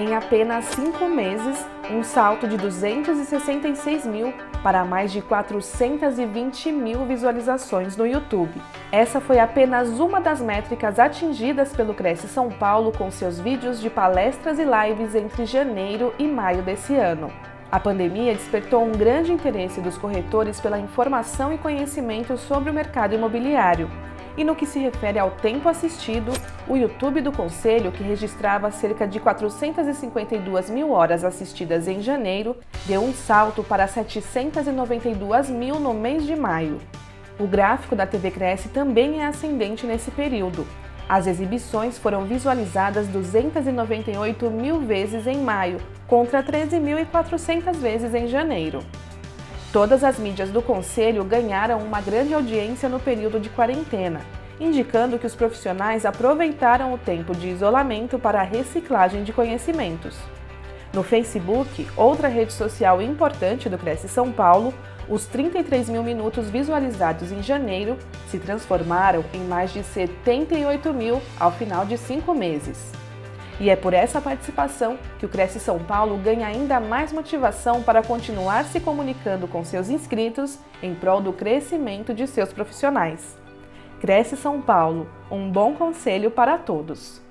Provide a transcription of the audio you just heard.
Em apenas 5 meses, um salto de 266 mil para mais de 420 mil visualizações no YouTube. Essa foi apenas uma das métricas atingidas pelo Cresce São Paulo com seus vídeos de palestras e lives entre janeiro e maio desse ano. A pandemia despertou um grande interesse dos corretores pela informação e conhecimento sobre o mercado imobiliário. E no que se refere ao tempo assistido, o YouTube do Conselho, que registrava cerca de 452 mil horas assistidas em janeiro, deu um salto para 792 mil no mês de maio. O gráfico da TV Cresci também é ascendente nesse período. As exibições foram visualizadas 298 mil vezes em maio, contra 13.400 vezes em janeiro. Todas as mídias do Conselho ganharam uma grande audiência no período de quarentena, indicando que os profissionais aproveitaram o tempo de isolamento para a reciclagem de conhecimentos. No Facebook, outra rede social importante do Cresce São Paulo, os 33 mil minutos visualizados em janeiro se transformaram em mais de 78 mil ao final de 5 meses. E é por essa participação que o Cresce São Paulo ganha ainda mais motivação para continuar se comunicando com seus inscritos em prol do crescimento de seus profissionais. Cresce São Paulo, um bom conselho para todos.